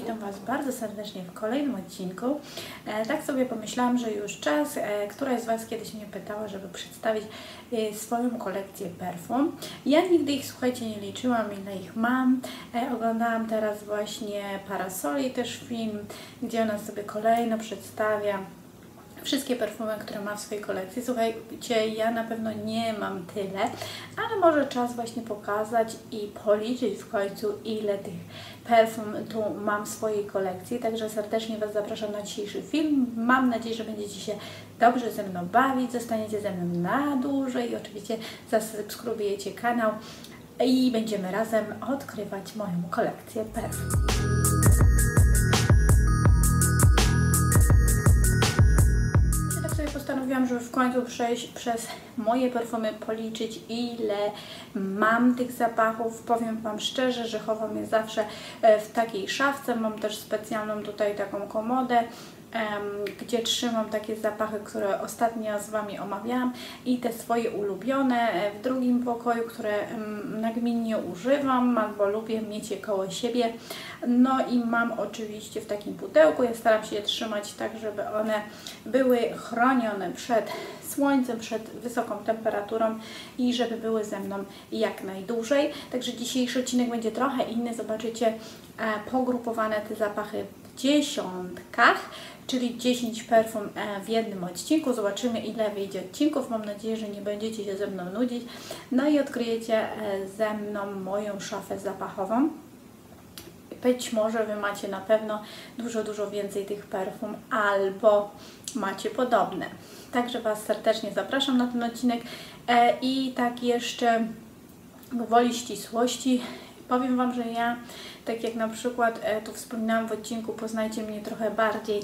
witam Was bardzo serdecznie w kolejnym odcinku. Tak sobie pomyślałam, że już czas. Któraś z Was kiedyś mnie pytała, żeby przedstawić swoją kolekcję perfum. Ja nigdy ich, słuchajcie, nie liczyłam, ile ich mam. Oglądałam teraz właśnie Parasoli też film, gdzie ona sobie kolejno przedstawia wszystkie perfumy, które ma w swojej kolekcji. Słuchajcie, ja na pewno nie mam tyle, ale może czas właśnie pokazać i policzyć w końcu, ile tych perfum tu mam w swojej kolekcji. Także serdecznie Was zapraszam na dzisiejszy film. Mam nadzieję, że będziecie się dobrze ze mną bawić, zostaniecie ze mną na dłużej i oczywiście zasubskrybujecie kanał i będziemy razem odkrywać moją kolekcję perfum. Postanowiłam, żeby w końcu przejść przez moje perfumy, policzyć, ile mam tych zapachów. Powiem Wam szczerze, że chowam je zawsze w takiej szafce. Mam też specjalną tutaj taką komodę, gdzie trzymam takie zapachy, które ostatnio z Wami omawiałam, i te swoje ulubione w drugim pokoju, które nagminnie używam albo lubię mieć je koło siebie. No i mam oczywiście w takim pudełku, ja staram się je trzymać tak, żeby one były chronione przed słońcem, przed wysoką temperaturą i żeby były ze mną jak najdłużej. Także dzisiejszy odcinek będzie trochę inny, zobaczycie pogrupowane te zapachy w dziesiątkach, czyli 10 perfum w jednym odcinku. Zobaczymy, ile wyjdzie odcinków. Mam nadzieję, że nie będziecie się ze mną nudzić. No i odkryjecie ze mną moją szafę zapachową. Być może Wy macie na pewno dużo więcej tych perfum albo macie podobne. Także Was serdecznie zapraszam na ten odcinek. I tak jeszcze gwoli ścisłości powiem Wam, że ja, tak jak na przykład tu wspominałam w odcinku Poznajcie mnie trochę bardziej,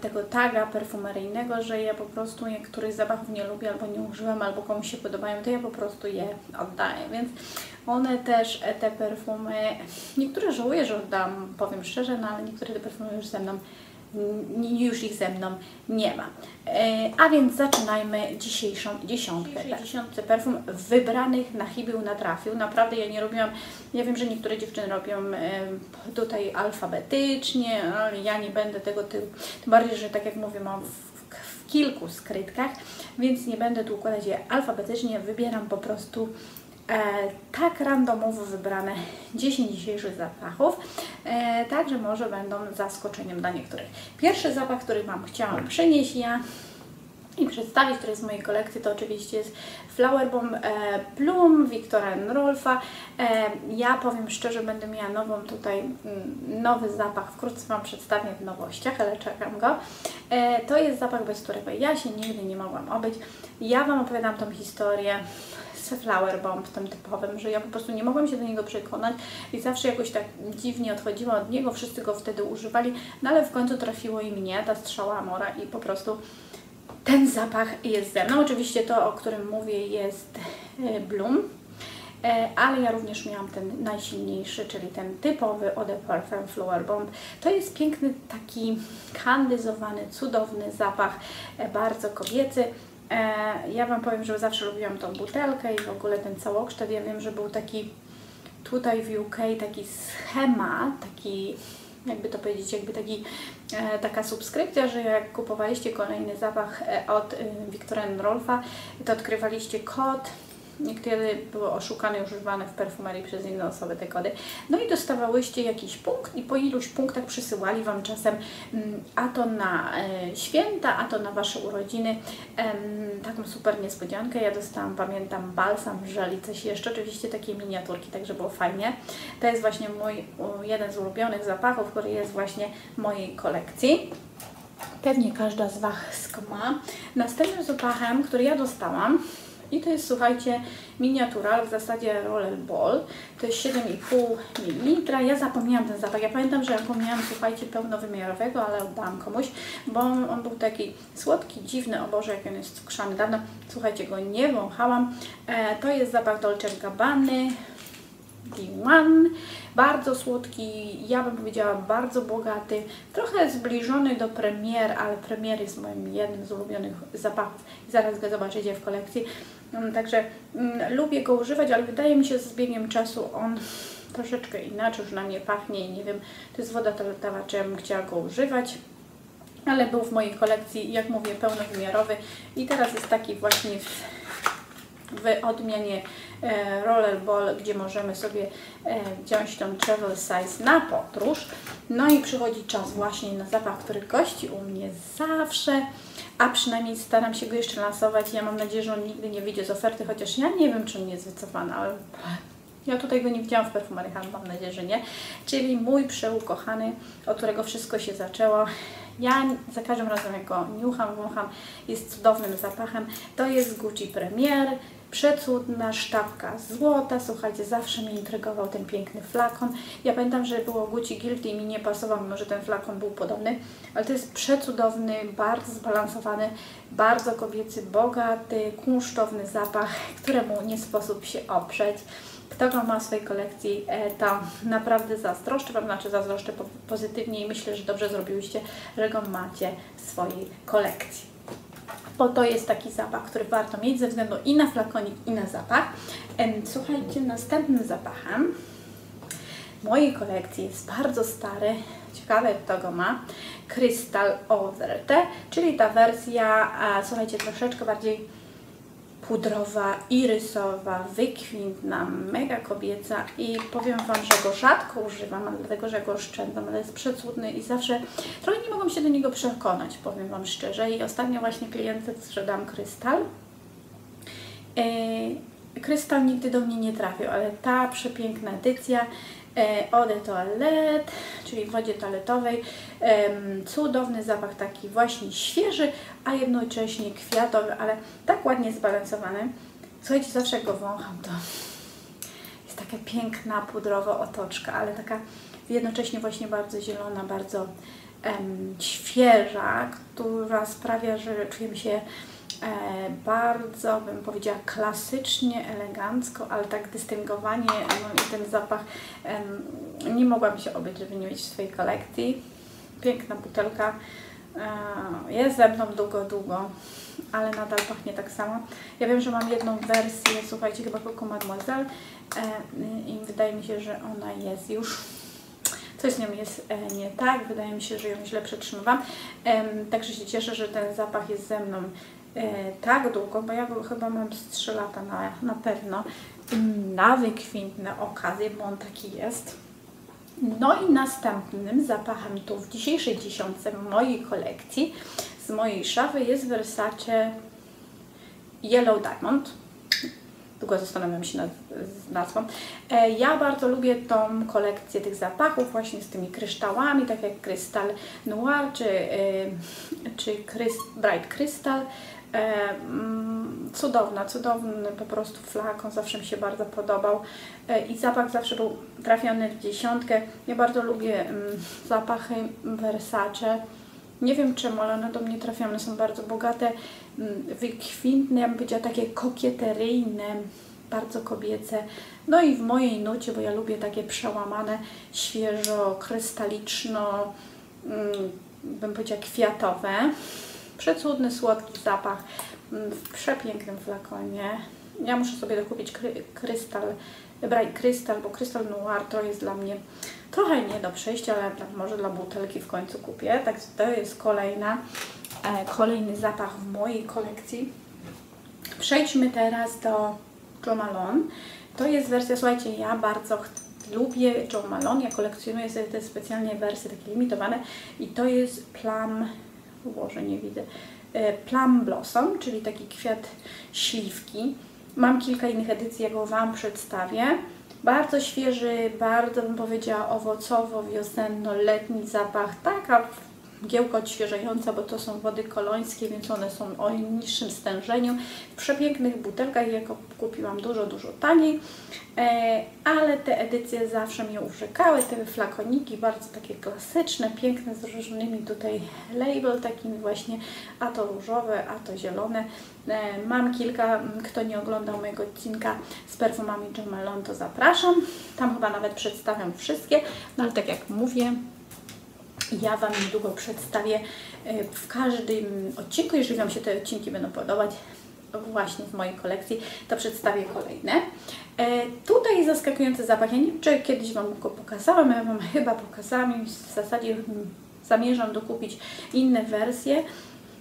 tego taga perfumeryjnego, że ja po prostu niektórych zapachów nie lubię albo nie używam, albo komuś się podobają, to ja po prostu je oddaję, więc one też, te perfumy, niektóre żałuję, że oddam, powiem szczerze, no ale niektóre te perfumy już ze mną, nie ma. A więc zaczynajmy dzisiejszą dziesiątkę. W dziesiątce perfum wybranych na chybił natrafił. Naprawdę ja nie robiłam, ja wiem, że niektóre dziewczyny robią tutaj alfabetycznie, ale ja nie będę tego, tym bardziej, że tak jak mówię, mam w kilku skrytkach, więc nie będę tu układać je alfabetycznie, wybieram po prostu tak randomowo wybrane 10 dzisiejszych zapachów, także może będą zaskoczeniem dla niektórych. Pierwszy zapach, który Wam chciałam przynieść ja i przedstawić, który jest z mojej kolekcji, to oczywiście jest Flowerbomb Bloom Viktora Rolfa. Ja powiem szczerze, będę miała nową tutaj, nowy zapach, wkrótce Wam przedstawię w nowościach, ale czekam go. To jest zapach, bez którego ja się nigdy nie mogłam obyć. Ja Wam opowiadam tą historię z Flowerbomb tym typowym, że ja po prostu nie mogłam się do niego przekonać i zawsze jakoś tak dziwnie odchodziłam od niego, wszyscy go wtedy używali, no ale w końcu trafiło i mnie, ta strzała Amora, i po prostu ten zapach jest ze mną. Oczywiście to, o którym mówię, jest Bloom, ale ja również miałam ten najsilniejszy, czyli ten typowy Eau de Parfum Flowerbomb. To jest piękny, taki kandyzowany, cudowny zapach, bardzo kobiecy. Ja Wam powiem, że zawsze lubiłam tą butelkę i w ogóle ten całokształt. Ja wiem, że był taki tutaj w UK taki schemat, taki jakby to powiedzieć, jakby taki, taka subskrypcja, że jak kupowaliście kolejny zapach od Viktora Rolfa, to odkrywaliście kod. Niektóre były oszukane i używane w perfumerii przez inne osoby te kody. No i dostawałyście jakiś punkt i po iluś punktach przysyłali Wam czasem a to na święta, a to na Wasze urodziny taką super niespodziankę. Ja dostałam, pamiętam, balsam, żel i coś jeszcze. Oczywiście takie miniaturki, także było fajnie. To jest właśnie mój jeden z ulubionych zapachów, który jest właśnie w mojej kolekcji. Pewnie każda z Was ma. Następnym zapachem, który ja dostałam, i to jest, słuchajcie, miniatura, w zasadzie rollerball, to jest 7,5 ml. Ja zapomniałam ten zapach, ja pamiętam, że jako miałam, słuchajcie, pełnowymiarowego, ale oddałam komuś, bo on był taki słodki, dziwny, o Boże, jak on jest skrzany dawno, słuchajcie, go nie wąchałam. To jest zapach Dolce Gabbany One, bardzo słodki, ja bym powiedziała bardzo bogaty, trochę zbliżony do Premier, ale Premier jest moim jednym z ulubionych zapachów, zaraz go zobaczycie w kolekcji. Także lubię go używać, ale wydaje mi się, że z biegiem czasu on troszeczkę inaczej, już na mnie pachnie i nie wiem, to jest woda toaletowa, czy ja bym chciała go używać, ale był w mojej kolekcji, jak mówię, pełnowymiarowy i teraz jest taki właśnie w odmianie rollerball, gdzie możemy sobie wziąć tą travel size na podróż. No i przychodzi czas właśnie na zapach, który gości u mnie zawsze, a przynajmniej staram się go jeszcze lansować. Ja mam nadzieję, że on nigdy nie wyjdzie z oferty, chociaż ja nie wiem, czy on nie jest wycofany, ale ja tutaj go nie widziałam w Perfumery Han, mam nadzieję, że nie. Czyli mój przeukochany, od którego wszystko się zaczęło. Ja za każdym razem, jak go niucham, wącham, jest cudownym zapachem. To jest Gucci Premier, przecudna sztabka złota. Słuchajcie, zawsze mnie intrygował ten piękny flakon. Ja pamiętam, że było Gucci Guilty i mi nie pasował, mimo że ten flakon był podobny, ale to jest przecudowny, bardzo zbalansowany, bardzo kobiecy, bogaty, kunsztowny zapach, któremu nie sposób się oprzeć. Kto go ma w swojej kolekcji, to naprawdę zazdroszczę, zazdroszczę pozytywnie i myślę, że dobrze zrobiłyście, że go macie w swojej kolekcji. Bo to jest taki zapach, który warto mieć ze względu i na flakonik, i na zapach. Słuchajcie, następnym zapachem w mojej kolekcji jest bardzo stary, ciekawe kto go ma, Crystal Noir, czyli ta wersja, słuchajcie, troszeczkę bardziej pudrowa, irysowa, wykwintna, mega kobieca i powiem Wam, że go rzadko używam, dlatego, że go oszczędzam, ale jest przecudny i zawsze trochę nie mogłam się do niego przekonać, powiem Wam szczerze. I ostatnio właśnie klientce sprzedam Krystal. Krystal nigdy do mnie nie trafił, ale ta przepiękna edycja eau de toilette, czyli w wodzie toaletowej, cudowny zapach, taki właśnie świeży, a jednocześnie kwiatowy, ale tak ładnie zbalansowany. Słuchajcie, zawsze jak go wącham, to jest taka piękna, pudrowa otoczka, ale taka jednocześnie właśnie bardzo zielona, bardzo świeża, która sprawia, że czujemy się bardzo, bym powiedziała, klasycznie, elegancko, ale tak dystyngowanie, no i ten zapach nie mogłam się obyć, żeby nie mieć w swojej kolekcji. Piękna butelka, jest ze mną długo, ale nadal pachnie tak samo. Ja wiem, że mam jedną wersję, słuchajcie, chyba Coco Mademoiselle i wydaje mi się, że ona jest już, coś z nią jest nie tak, wydaje mi się, że ją źle przetrzymywam, także się cieszę, że ten zapach jest ze mną tak długo, bo ja go chyba mam z 3 lata na pewno, na wykwintne okazje, bo on taki jest. No i następnym zapachem tu w dzisiejszej dziesiątce mojej kolekcji, z mojej szafy, jest Versace Yellow Diamond. Długo zastanawiam się nad nazwą. Ja bardzo lubię tą kolekcję tych zapachów właśnie z tymi kryształami, tak jak Crystal Noir czy Bright Crystal. Cudowny po prostu flakon, zawsze mi się bardzo podobał i zapach zawsze był trafiony w dziesiątkę. Ja bardzo lubię zapachy Versace. Nie wiem czemu, ale one do mnie trafiają, one są bardzo bogate, wykwintne, ja bym powiedziała takie kokieteryjne, bardzo kobiece. No i w mojej nucie, bo ja lubię takie przełamane, świeżo, krystaliczno, bym powiedziała kwiatowe. Przecudny, słodki zapach w przepięknym flakonie. Ja muszę sobie dokupić Bright Crystal, bo Crystal Noir to jest dla mnie trochę nie do przejścia, ale może dla butelki w końcu kupię. Także to jest kolejny zapach w mojej kolekcji. Przejdźmy teraz do Jo Malone. To jest wersja, słuchajcie, ja bardzo lubię Jo Malone. Ja kolekcjonuję sobie te specjalnie wersje takie limitowane i to jest Plum Blossom, czyli taki kwiat śliwki. Mam kilka innych edycji, ja go Wam przedstawię. Bardzo świeży, bardzo bym powiedziała owocowo-wiosenno-letni zapach, taka giełka odświeżająca, bo to są wody kolońskie, więc one są o niższym stężeniu. W przepięknych butelkach, ja go kupiłam dużo taniej, ale te edycje zawsze mnie urzekały, te flakoniki bardzo takie klasyczne, piękne, z różnymi tutaj label, takimi właśnie, a to różowe, a to zielone. Mam kilka, kto nie oglądał mojego odcinka z perfumami Jo Malone, to zapraszam, tam chyba nawet przedstawiam wszystkie, no ale tak jak mówię, ja Wam niedługo przedstawię w każdym odcinku, jeżeli Wam się te odcinki będą podobać, właśnie w mojej kolekcji, to przedstawię kolejne. Tutaj zaskakujący zapach. Ja nie wiem, czy kiedyś Wam go pokazałam, ja Wam chyba pokazałam i w zasadzie zamierzam dokupić inne wersje.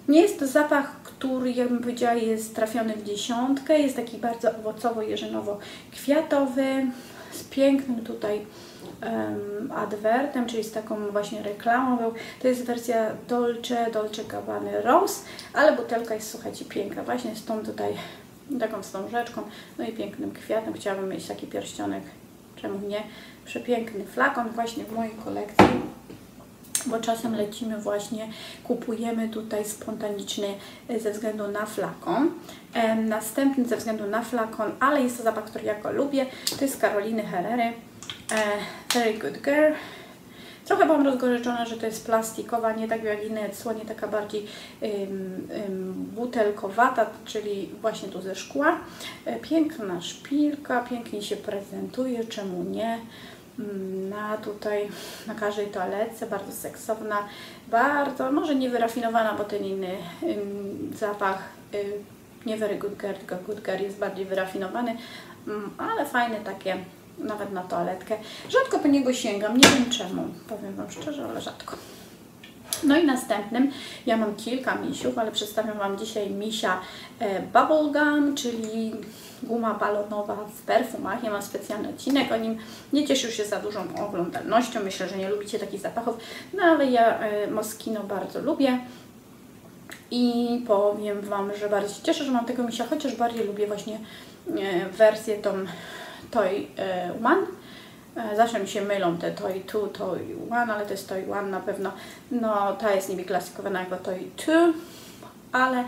Nie jest to zapach, który, jak bym powiedziała, jest trafiony w dziesiątkę. Jest taki bardzo owocowo-jeżynowo-kwiatowy, z pięknym tutaj adwertem, czyli z taką właśnie reklamą. To jest wersja Dolce Gabbana Rose, ale butelka jest, słuchajcie, piękna. Właśnie z tą tutaj, taką wstążeczką, no i pięknym kwiatem. Chciałabym mieć taki pierścionek, czemu nie? Przepiękny flakon właśnie w mojej kolekcji. Bo czasem lecimy właśnie, kupujemy tutaj spontaniczny ze względu na flakon. Następny ze względu na flakon, ale jest to zapach, który ja go lubię. To jest Caroliny Herrery Very Good Girl. Trochę byłam rozgorzeczona, że to jest plastikowa, nie tak jak inne słonie, taka bardziej butelkowata, czyli właśnie tu ze szkła. Piękna szpilka, pięknie się prezentuje, czemu nie? Tutaj na każdej toaletce, bardzo seksowna, bardzo, może nie wyrafinowana, bo ten inny zapach, nie Very Good Girl, tylko Good Girl jest bardziej wyrafinowany, ale fajne takie, nawet na toaletkę. Rzadko po niego sięgam, nie wiem czemu, powiem Wam szczerze, ale rzadko. No i następnym, ja mam kilka misiów, ale przedstawiam Wam dzisiaj misia Bubblegum, czyli guma balonowa w perfumach. Ja mam specjalny odcinek o nim, nie cieszył się za dużą oglądalnością, myślę, że nie lubicie takich zapachów, no ale ja Moschino bardzo lubię i powiem Wam, że bardzo się cieszę, że mam tego misia, chociaż bardziej lubię właśnie wersję tą Toy One. Zawsze mi się mylą te Toy Two, Toy One, ale to jest Toy One na pewno. No, ta jest niby klasykowana jako Toy Two, ale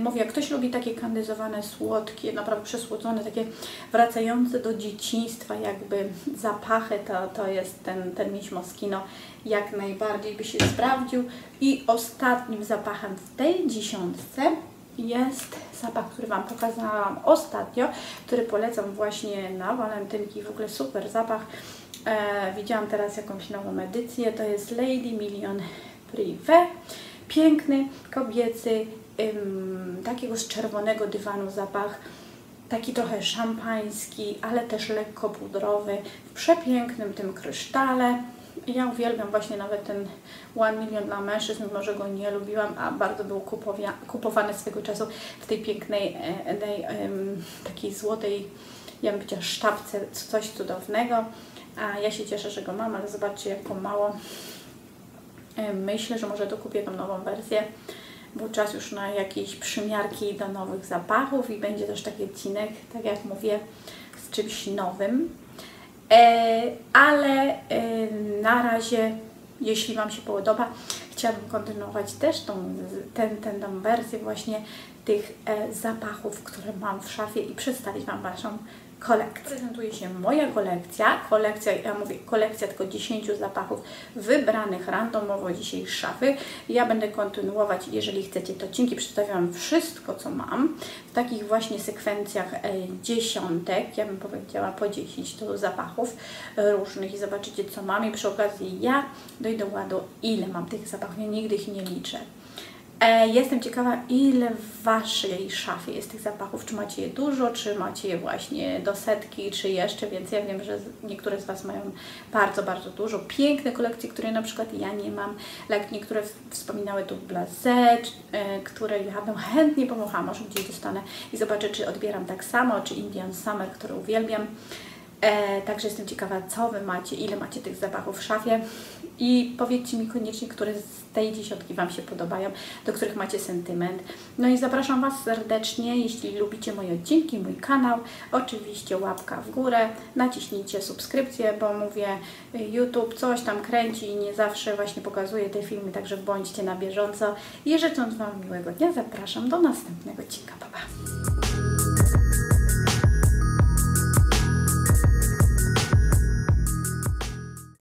mówię, jak ktoś lubi takie kandyzowane, słodkie, naprawdę przesłodzone, takie wracające do dzieciństwa jakby zapachy, to jest ten miś Moschino, jak najbardziej by się sprawdził. I ostatnim zapachem w tej dziesiątce jest zapach, który Wam pokazałam ostatnio, który polecam właśnie na walentynki, w ogóle super zapach. Widziałam teraz jakąś nową edycję, to jest Lady Million Privé, piękny, kobiecy, takiego z czerwonego dywanu zapach, taki trochę szampański, ale też lekko pudrowy, w przepięknym tym krysztale. Ja uwielbiam właśnie nawet ten One Million dla mężczyzn, mimo że go nie lubiłam, a bardzo był kupowany swego czasu w tej pięknej, takiej złotej, ja bym powiedziała, sztabce, coś cudownego. A ja się cieszę, że go mam, ale zobaczcie, jako mało. Myślę, że może dokupię tą nową wersję, bo czas już na jakieś przymiarki do nowych zapachów i będzie też taki odcinek, tak jak mówię, z czymś nowym. Ale na razie, jeśli Wam się podoba, chciałabym kontynuować też tą wersję właśnie tych zapachów, które mam w szafie i przedstawić Wam Waszą kolekcję. Prezentuje się moja kolekcja, ja mówię kolekcja tylko 10 zapachów wybranych randomowo dzisiaj z szafy. Ja będę kontynuować, jeżeli chcecie, te odcinki. Przedstawiam wszystko, co mam w takich właśnie sekwencjach dziesiątek, ja bym powiedziała po 10 to zapachów różnych i zobaczycie, co mam i przy okazji ja dojdę do ładu, ile mam tych zapachów, ja nigdy ich nie liczę. Jestem ciekawa, ile w Waszej szafie jest tych zapachów, czy macie je dużo, czy macie je właśnie do setki, czy jeszcze więcej. Ja wiem, że niektóre z Was mają bardzo, bardzo dużo. Piękne kolekcje, które na przykład ja nie mam, jak niektóre wspominały tu Blasé, które ja bym chętnie pomogła, może gdzieś dostanę i zobaczę, czy odbieram tak samo, czy Indian Summer, które uwielbiam. Także jestem ciekawa, co Wy macie, ile macie tych zapachów w szafie i powiedzcie mi koniecznie, które z tej dziesiątki Wam się podobają, do których macie sentyment. No i zapraszam Was serdecznie, jeśli lubicie moje odcinki, mój kanał, oczywiście łapka w górę, naciśnijcie subskrypcję, bo mówię, YouTube coś tam kręci i nie zawsze właśnie pokazuje te filmy, także bądźcie na bieżąco i życząc Wam miłego dnia, zapraszam do następnego odcinka.